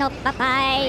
No, bye-bye.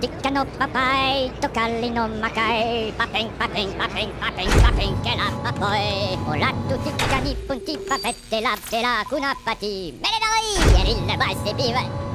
Ditka no papay, tokali no makai. Papeng, papeng, papeng, papeng, papeng, kela papoy. Olattu tikka nippun tippa pettela, tela kunapati. Meledoi! Erillä vaisse piivä.